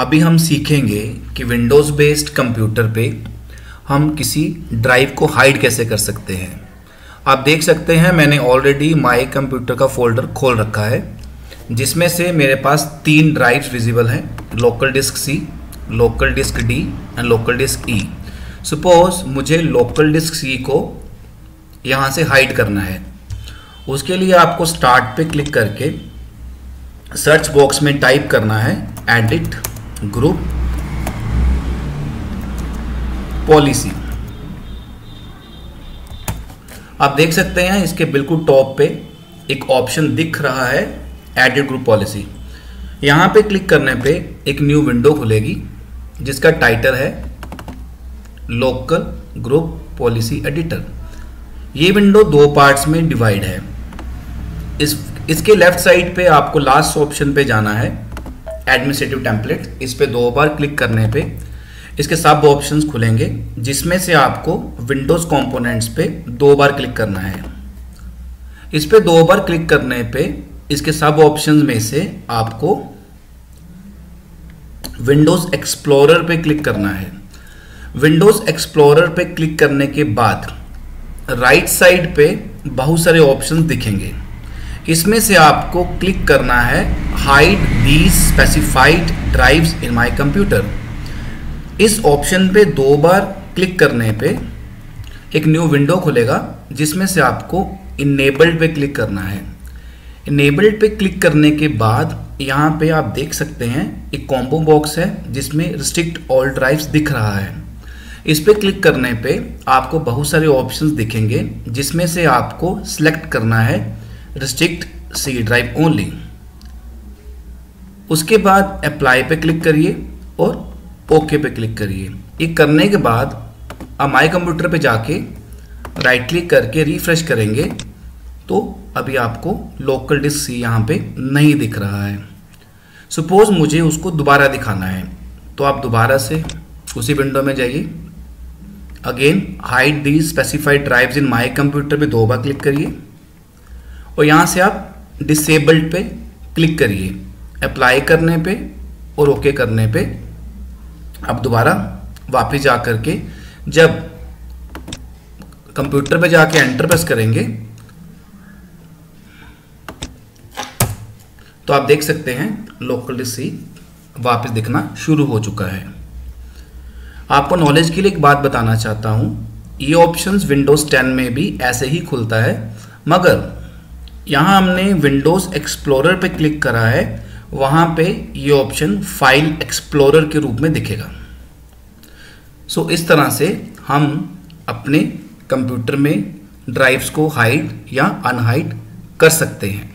अभी हम सीखेंगे कि विंडोज़ बेस्ड कंप्यूटर पे हम किसी ड्राइव को हाइड कैसे कर सकते हैं। आप देख सकते हैं मैंने ऑलरेडी माई कंप्यूटर का फोल्डर खोल रखा है, जिसमें से मेरे पास 3 ड्राइव्स विजिबल हैं, local disk C, local disk D and local disk E। Suppose मुझे लोकल डिस्क C को यहाँ से हाइड करना है। उसके लिए आपको स्टार्ट पे क्लिक करके सर्च बॉक्स में टाइप करना है एडिट ग्रुप पॉलिसी। आप देख सकते हैं इसके बिल्कुल टॉप पे एक ऑप्शन दिख रहा है एडिट ग्रुप पॉलिसी। यहाँ पे क्लिक करने पे एक न्यू विंडो खुलेगी जिसका टाइटल है लोकल ग्रुप पॉलिसी एडिटर। ये विंडो 2 पार्ट्स में डिवाइड है। इसके लेफ्ट साइड पे आपको लास्ट ऑप्शन पे जाना है एडमिनिस्ट्रेटिव टेम्पलेट। इस पे 2 बार क्लिक करने पे इसके सब ऑप्शंस खुलेंगे, जिसमें से आपको विंडोज़ कंपोनेंट्स पे 2 बार क्लिक करना है। इस पे 2 बार क्लिक करने पे इसके सब ऑप्शंस में से आपको विंडोज़ एक्सप्लोरर पे क्लिक करना है। विंडोज़ एक्सप्लोरर पे क्लिक करने के बाद राइट साइड पे बहुत सारे ऑप्शंस दिखेंगे, इसमें से आपको क्लिक करना है hide these specified drives in my computer. इस ऑप्शन पे 2 बार क्लिक करने पे एक न्यू विंडो खुलेगा, जिसमें से आपको इनेबल्ड पे क्लिक करना है। इनेबल्ड पे क्लिक करने के बाद यहाँ पे आप देख सकते हैं एक कॉम्बो बॉक्स है जिसमें रिस्ट्रिक्ट ऑल ड्राइव्स दिख रहा है। इस पे क्लिक करने पे आपको बहुत सारे ऑप्शंस दिखेंगे, जिसमें से आपको सिलेक्ट करना है रिस्ट्रिक्ट C ड्राइव ओनली। उसके बाद अप्लाई पे क्लिक करिए और ओके पे क्लिक करिए। ये करने के बाद आप माई कंप्यूटर पे जाके राइट क्लिक करके रिफ्रेश करेंगे तो अभी आपको लोकल डिस्क C यहाँ पे नहीं दिख रहा है। सपोज मुझे उसको दोबारा दिखाना है तो आप दोबारा से उसी विंडो में जाइए, again hide these specified drives in my computer पे 2 बार क्लिक करिए और यहाँ से आप डिसेबल्ड पे क्लिक करिए। अप्लाई करने पे और ओके करने पे आप दोबारा वापस जा करके जब कंप्यूटर पे जाके एंटर प्रेस करेंगे तो आप देख सकते हैं लोकल डिस्क C वापस दिखना शुरू हो चुका है। आपको नॉलेज के लिए एक बात बताना चाहता हूँ, ये ऑप्शंस विंडोज़ 10 में भी ऐसे ही खुलता है, मगर यहाँ हमने विंडोज़ एक्सप्लोरर पे क्लिक करा है, वहाँ पे ये ऑप्शन फाइल एक्सप्लोरर के रूप में दिखेगा। सो इस तरह से हम अपने कंप्यूटर में ड्राइव्स को हाइड या अनहाइड कर सकते हैं।